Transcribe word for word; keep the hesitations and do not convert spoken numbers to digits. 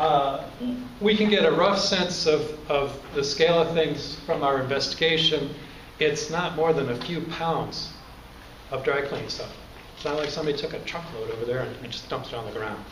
Uh, we can get a rough sense of, of the scale of things from our investigation. It's not more than a few pounds of dry cleaning stuff. It's not like somebody took a truckload over there and just dumped it on the ground.